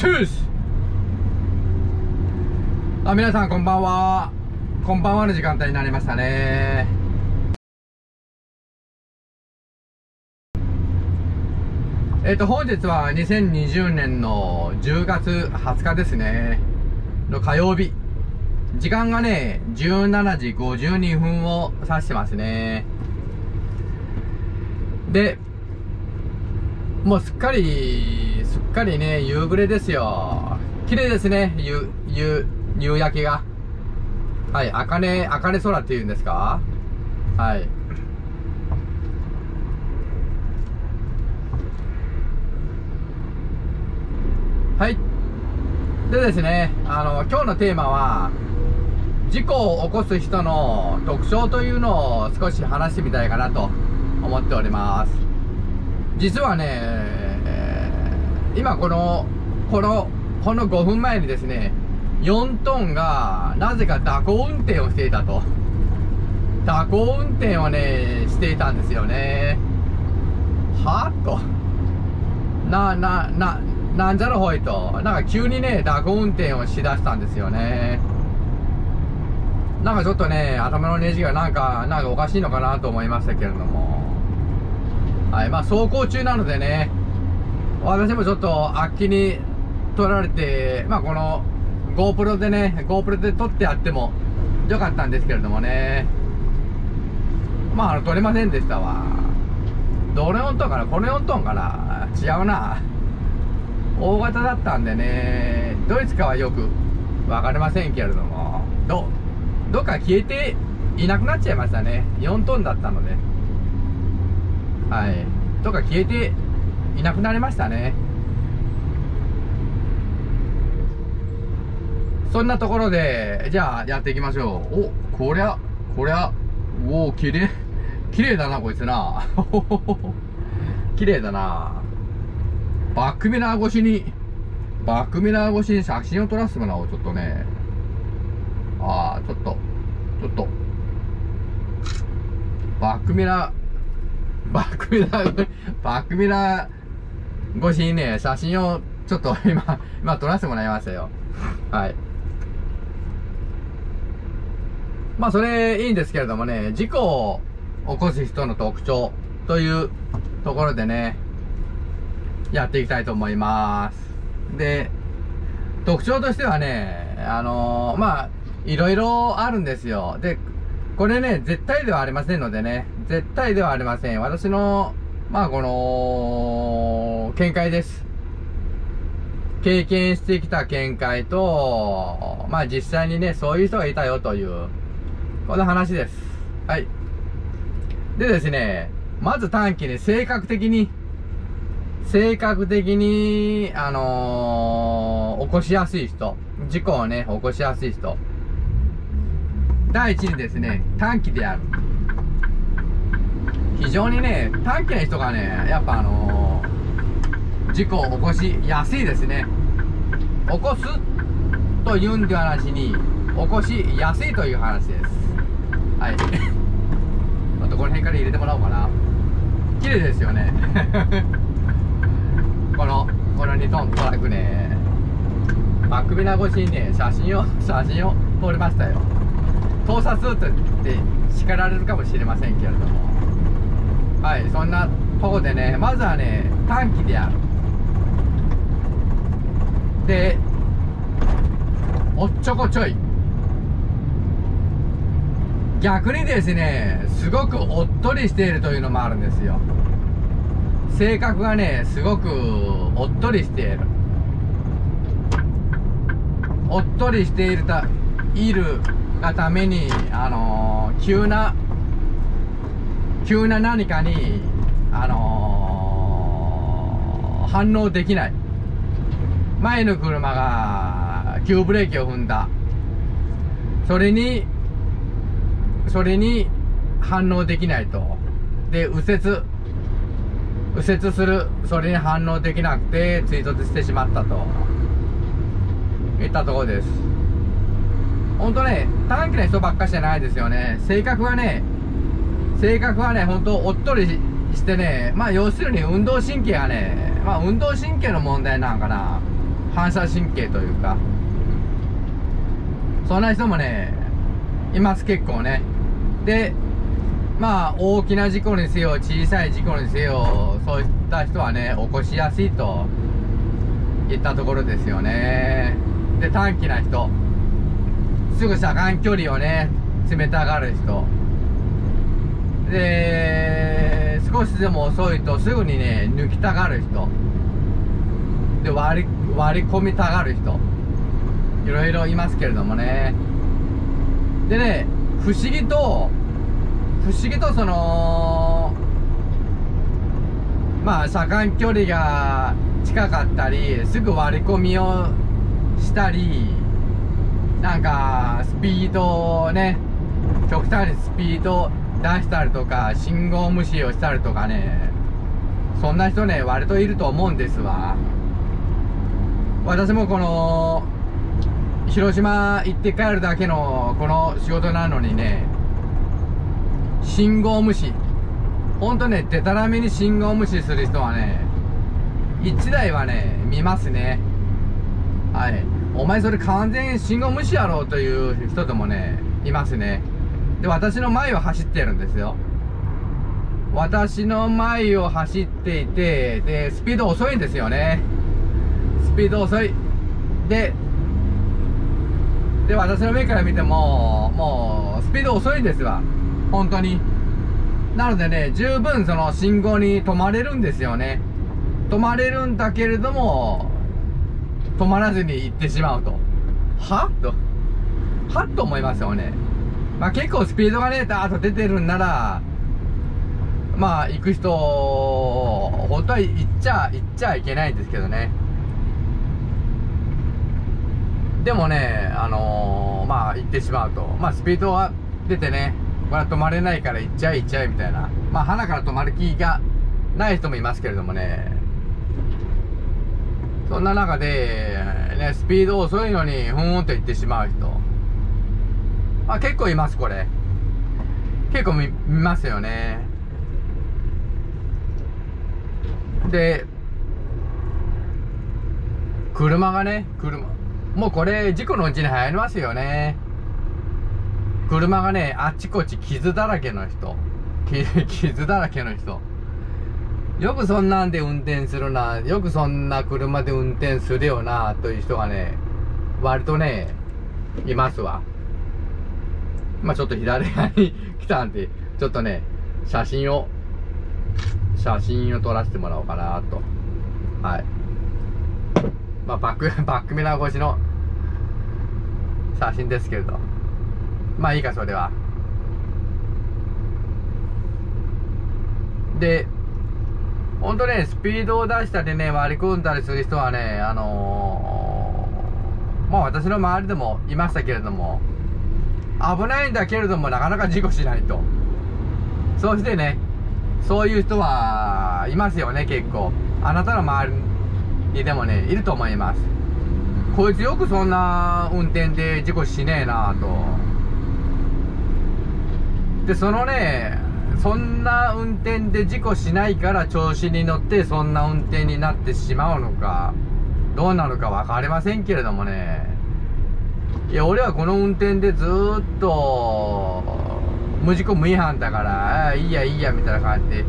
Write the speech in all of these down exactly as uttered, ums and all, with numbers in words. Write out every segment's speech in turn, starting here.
トゥース。あ、皆さんこんばんは。こんばんはの時間帯になりましたね。えっと本日はにせんにじゅうねんのじゅうがつはつかですねの火曜日。時間がね、じゅうしちじごじゅうにふんを指してますね。で、もうすっかり、すっかりね、夕暮れですよ。綺麗ですね、夕、夕、夕焼けが。はい、あかね、あかね空っていうんですか？はい。はい。でですね、あの、今日のテーマは、事故を起こす人の特徴というのを少し話してみたいかなと思っております。実はね、えー、今この、この、このごふんまえにですね、よんトンがなぜか蛇行運転をしていたと。蛇行運転をね、していたんですよね。はぁと。な、な、な、なんじゃろほいと。なんか急にね、蛇行運転をしだしたんですよね。なんかちょっとね、頭のネジがなんか、なんかおかしいのかなと思いましたけれども。はい、まあ走行中なのでね、私もちょっとあっきに撮られて、まあこの GoPro でね、GoPro で撮ってやってもよかったんですけれどもね。まああの、撮れませんでしたわ。どれよんトンかな？このよんトンかな？違うな。大型だったんでね、どいつかはよくわかりませんけれども。どどっか消えていなくなっちゃいましたね。よんトンだったので。はい。どっか消えていなくなりましたね。そんなところで、じゃあやっていきましょう。お、こりゃ、こりゃ、おお、きれい。きれいだな、こいつな。きれいだな。バックミラー越しに、バックミラー越しに写真を撮らせてもらおう、ちょっとね。ああ、ちょっと、ちょっと、バックミラー、バックミラー、バックミラー越しにね、写真をちょっと今、今撮らせてもらいましたよ。はい。まあ、それいいんですけれどもね、事故を起こす人の特徴というところでね、やっていきたいと思います。で、特徴としてはね、あのー、まあ、いろいろあるんですよ。で、これね、絶対ではありませんのでね、絶対ではありません。私の、まあこの、見解です。経験してきた見解と、まあ実際にね、そういう人がいたよという、この話です。はい。でですね、まず短期に性格的に、性格的に、あのー、起こしやすい人。事故をね、起こしやすい人。第一にですね、短気である。非常にね、短気な人がね、やっぱあのー、事故を起こしやすいですね。起こすというんではなしに、起こしやすいという話です。はい。あとこの辺から入れてもらおうかな。綺麗ですよね。この、このにトントラックね、バックミラー越しにね、写真を、写真を撮りましたよ。盗撮って叱られるかもしれませんけれども、はい、そんなとこでね、まずはね、短気である。で、おっちょこちょい。逆にですね、すごくおっとりしているというのもあるんですよ。性格がね、すごくおっとりしている。おっとりしているた、いるがために、あのー、急な、急な何かに、あのー、反応できない。前の車が急ブレーキを踏んだ。それに、それに反応できないと。で、右折、右折する。それに反応できなくて追突してしまったと。いったところです。本当ね、短気な人ばっかしじゃないですよね。性格はね、性格はね、本当おっとりしてね、まあ要するに運動神経はね、まあ運動神経の問題なんかな。反射神経というか、そんな人もねいます、結構ね。でまあ大きな事故にせよ小さい事故にせよ、そういった人はね起こしやすいといったところですよね。で短気な人、すぐ車間距離をね詰めたがる人で、少しでも遅いとすぐにね抜きたがる人で、割り割り込みたがる人、いろいろいますけれどもね。でね、不思議と不思議とそのまあ車間距離が近かったり、すぐ割り込みをしたり、なんかスピードをね極端にスピード出したりとか、信号無視をしたりとかね、そんな人ね割といると思うんですわ。私もこの広島行って帰るだけのこの仕事なのにね、信号無視、ほんとねでたらめに信号無視する人はねいちだいはね見ますね。はい、お前それ完全信号無視やろうという人でもねいますね。で私の前を走ってるんですよ。私の前を走っていて、でスピード遅いんですよね。スピード遅いでで私の目から見てももうスピード遅いんですわ、本当に。なのでね十分その信号に止まれるんですよね。止まれるんだけれども止まらずに行ってしまうと、はっとはっと思いますよね。まあ、結構スピードがねダーッと出てるんなら、まあ行く人本当は行っちゃ行っちゃいけないんですけどね。でもねあのー、まあ行ってしまうと、まあスピードは出てね、これは止まれないから行っちゃい行っちゃいみたいな、まあ鼻から止まる気がない人もいますけれどもね。そんな中でねスピード遅いのにふーんと行ってしまう人、まあ結構います。これ結構 見, 見ますよね。で車がね車もうこれ事故のうちに流行りますよね。車がねあちこち傷だらけの人、傷だらけの人、よくそんなんで運転するな、よくそんな車で運転するよなという人がね割とねいますわ。まあちょっと左側に来たんでちょっとね写真を写真を撮らせてもらおうかなと。はい、まあ、バック、バックミラー越しの写真ですけれど、まあいいか、それは。で、ほんとね、スピードを出したりね、割り込んだりする人はね、あのー、まあ私の周りでもいましたけれども、危ないんだけれども、なかなか事故しないと。そうしてね、そういう人はいますよね、結構。あなたの周りでもねいると思います。こいつよくそんな運転で事故しねえなぁと。でそのねそんな運転で事故しないから調子に乗ってそんな運転になってしまうのかどうなのか分かりませんけれどもね、いや俺はこの運転でずーっと無事故無違反だからいいやいいやみたいな感じで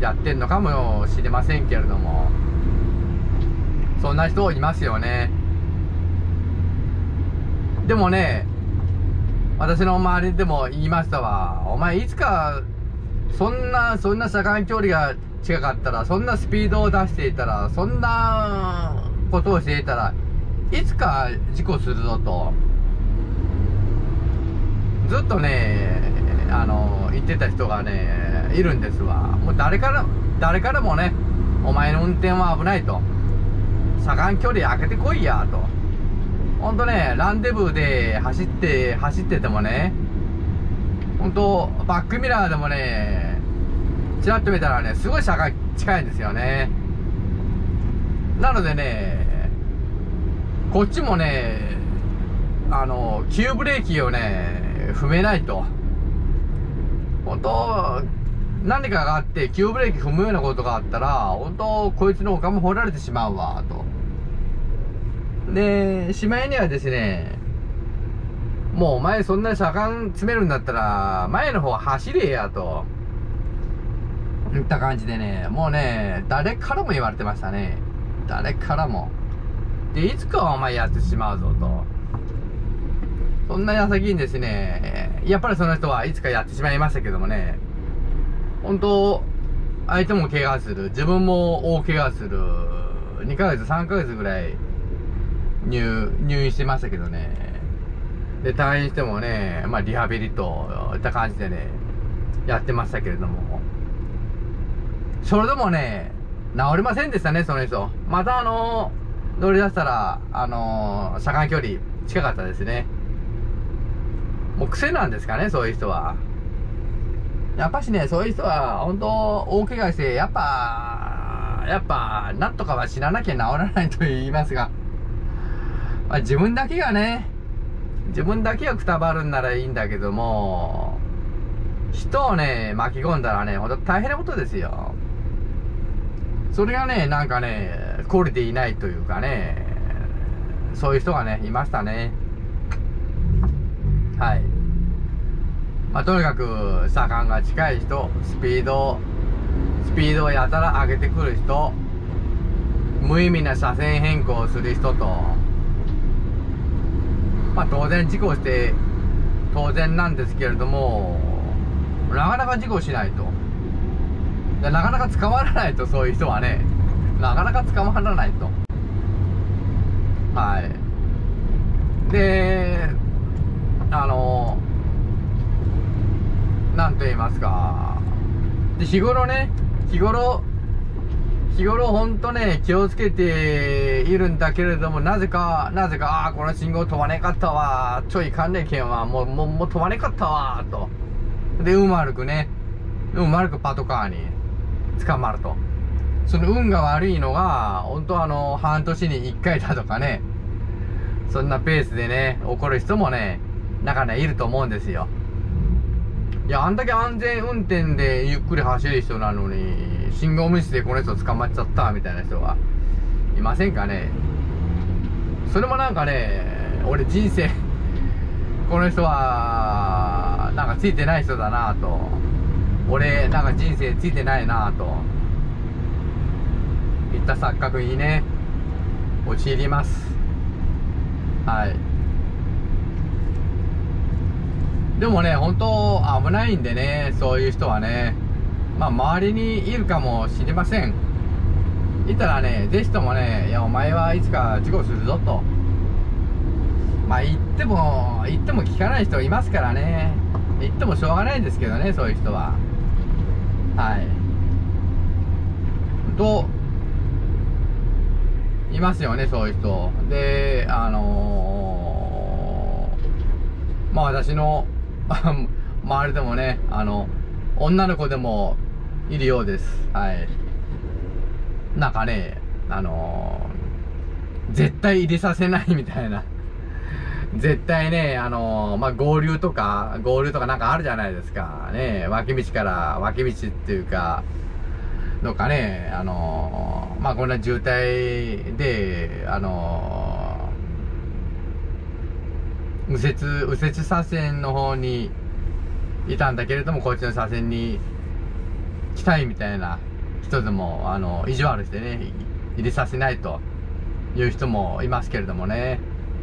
やってんのかもしれませんけれども、そんな人いますよね。でもね私の周りでも言いましたわ。お前いつかそんなそんな車間距離が近かったら、そんなスピードを出していたら、そんなことをしていたらいつか事故するぞとずっとねあの言ってた人がねいるんですわ。もう誰から誰からもねお前の運転は危ないと、車間距離開けてこいやと。ほんとねランデブーで走って走っててもね、ほんとバックミラーでもねちらっと見たらねすごい車が近いんですよね。なのでねこっちもねあの急ブレーキをね踏めないと、ほんと何かがあって急ブレーキ踏むようなことがあったら、ほんとこいつのおかも掘られてしまうわとで、しまいにはですね、もうお前そんな車間詰めるんだったら、前の方走れや、と。いった感じでね、もうね、誰からも言われてましたね。誰からも。で、いつかはお前やってしまうぞ、と。そんな矢先にですね、やっぱりその人はいつかやってしまいましたけどもね、本当、相手も怪我する、自分も大怪我する、にかげつ、さんかげつぐらい入、入院してましたけどね。で、退院してもね、まあ、リハビリといった感じでね、やってましたけれども。それでもね、治りませんでしたね、その人。またあの、乗り出したら、あの、車間距離近かったですね。もう癖なんですかね、そういう人は。やっぱしね、そういう人は、本当大怪我して、やっぱ、やっぱ、なんとかは死ななきゃ治らないと言いますが、まあ、自分だけがね、自分だけがくたばるんならいいんだけども、人をね、巻き込んだらね、ほんと大変なことですよ。それがね、なんかね、懲りていないというかね、そういう人がね、いましたね。はい。まあ、とにかく、車間が近い人、スピード、スピードをやたら上げてくる人、無意味な車線変更をする人と、まあ当然事故して当然なんですけれども、なかなか事故しないと、なかなか捕まらないと、そういう人はね、なかなか捕まらないと。はい。で、あの、なんと言いますか、で日頃ね、日頃、日頃ほんとね、気をつけているんだけれども、なぜか、なぜか、ああ、この信号飛ばねかったわ、ちょい関連圏はもう、もう、もう飛ばねかったわ、と。で、運悪くね、運悪くパトカーに捕まると。その運が悪いのが、ほんとあの、はんとしにいっかいだとかね、そんなペースでね、怒る人もね、中にはいると思うんですよ。いや、あんだけ安全運転でゆっくり走る人なのに、信号無視でこの人捕まっちゃったみたいな人はいませんかね。それもなんかね、俺人生、この人は、なんかついてない人だなぁと。俺、なんか人生ついてないなぁと。いった錯覚にね、陥ります。はい。でもね、本当危ないんでね、そういう人はね、まあ周りにいるかもしれません。いたらね、ぜひともね、いや、お前はいつか事故するぞと。まあ言っても、言っても聞かない人いますからね。言ってもしょうがないんですけどね、そういう人は。はい。と、いますよね、そういう人。で、あのー、まあ私の、周りでもね、あの、女の子でもいるようです。はい。なんかね、あのー、絶対入れさせないみたいな。絶対ね、あのー、まあ、合流とか、合流とかなんかあるじゃないですか。ね、脇道から、脇道っていうか、のかね、あのー、まあ、こんな渋滞で、あのー、右折、右折車線の方にいたんだけれども、こっちの車線に来たいみたいな人でも、あの、意地悪してね、入れさせないという人もいますけれどもね、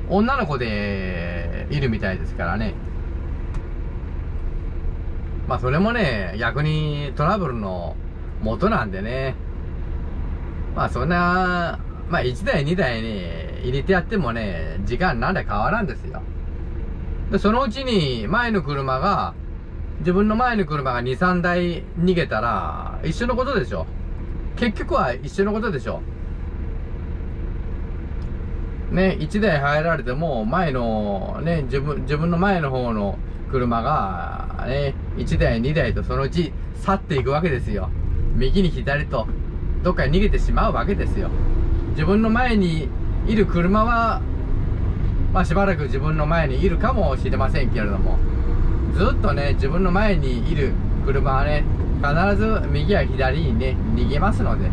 女の子でいるみたいですからね。まあ、それもね、逆にトラブルの元なんでね、まあ、そんな、まあ、いちだいにだいに入れてやってもね、時間なんで変わらんですよ。で、そのうちに前の車が、自分の前の車がに、さんだい逃げたら、一緒のことでしょ。結局は一緒のことでしょ。ね、いちだい入られても、前の、ね、自分、自分の前の方の車が、ね、いちだい、にだいとそのうち去っていくわけですよ。右に左と、どっかに逃げてしまうわけですよ。自分の前にいる車は、まあしばらく自分の前にいるかもしれませんけれども、ずっとね、自分の前にいる車はね、必ず右や左にね、逃げますので、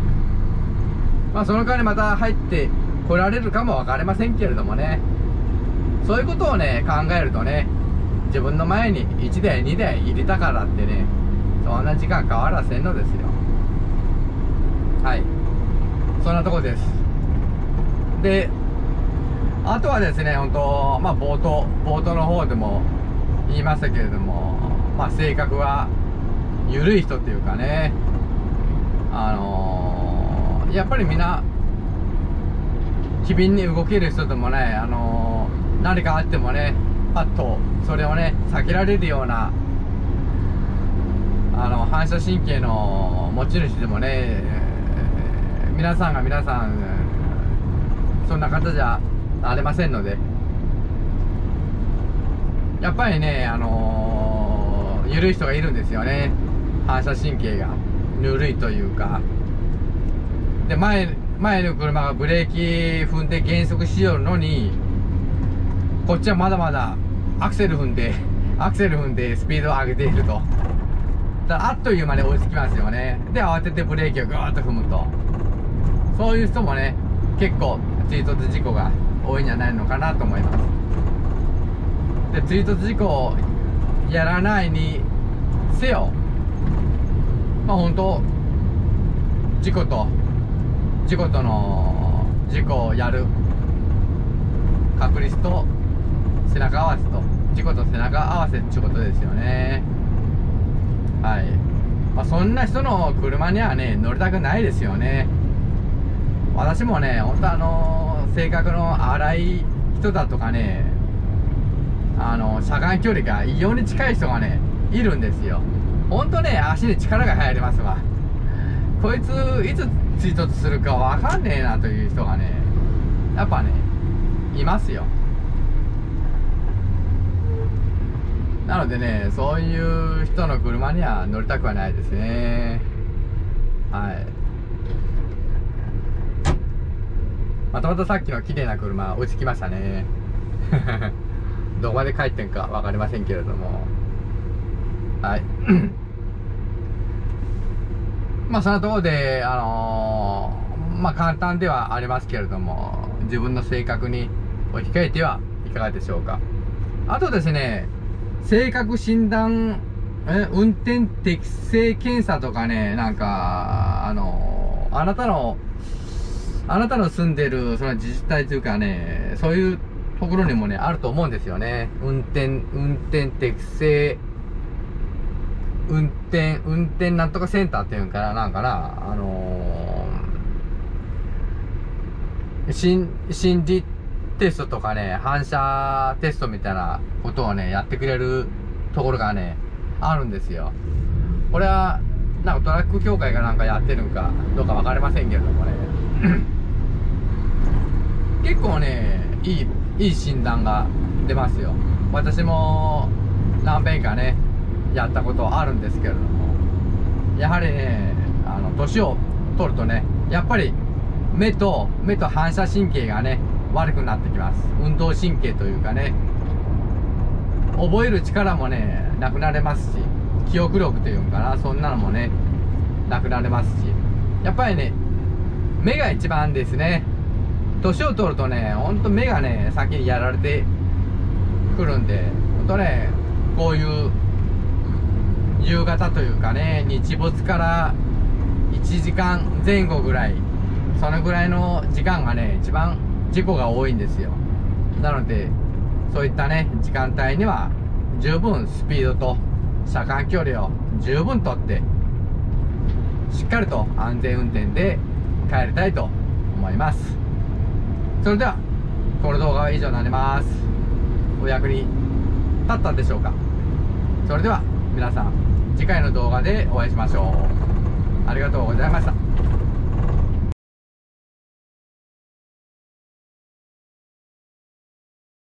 まあその間にまた入って来られるかも分かりませんけれどもね、そういうことをね考えるとね、自分の前にいちだいにだい入れたからってね、そんな時間変わらせんのですよ。はい、そんなとこです。であとはですね、本当まあ冒頭冒頭の方でも言いましたけれども、まあ性格は緩い人っていうかね、あのー、やっぱりみんな機敏に動ける人でもね、あのー、何かあってもねパッとそれをね避けられるようなあの反射神経の持ち主でもね、皆さんが皆さんそんな方じゃありませんので、やっぱりね、あのー、緩い人がいるんですよね。反射神経がぬるいというかで、前前の車がブレーキ踏んで減速しよるのに、こっちはまだまだアクセル踏んでアクセル踏んでスピードを上げていると、だからあっという間に追いつきますよね。で慌ててブレーキをぐーっと踏むと、そういう人もね結構追突事故が多いんじゃないのかなと思います。で追突事故をやらないにせよ、まあ本当事故と事故との事故をやる確率と背中合わせと、事故と背中合わせってことですよね。はい、まあ、そんな人の車にはね乗りたくないですよね。私もね、本当あのー、性格の荒い人だとかね、あのー、車間距離が異様に近い人がねいるんですよ。本当ね足に力が入りますわ。こいついつ追突するかわかんねえなという人がねやっぱねいますよ。なのでね、そういう人の車には乗りたくはないですね。はい、またまたさっきの綺麗な車落ちきましたねどこまで帰ってんか分かりませんけれども、はいまあそのところであのー、まあ簡単ではありますけれども、自分の性格に置き換えてはいかがでしょうか。あとですね、性格診断え運転適性検査とかね、なんかあのー、あなたのあなたの住んでるその自治体というかね、そういうところにもねあると思うんですよね。運転運転適正運転運転なんとかセンターっていうんかな、なんかな、あのー、心心理テストとかね反射テストみたいなことをねやってくれるところがねあるんですよ。これはなんかトラック協会がなんかやってるんかどうか分かりませんけれどもね結構ねいいいい診断が出ますよ。私も何遍かねやったことあるんですけれども、やはりねあの年を取るとねやっぱり目と目と反射神経がね悪くなってきます。運動神経というかね、覚える力もねなくなれますし、記憶力というかな、そんなのもねなくなれますし、やっぱりね目が一番ですね。年を取るとねほんと目がね先にやられてくるんで、ほんとねこういう夕方というかね日没からいちじかんぜん後ぐらい、そのぐらいの時間がね一番事故が多いんですよ。なのでそういったね時間帯には十分スピードと車間距離を十分とって、しっかりと安全運転で帰りたいと思います。それではこの動画は以上になります。お役に立ったんでしょうか。それでは皆さん次回の動画でお会いしましょう。ありがとうございました。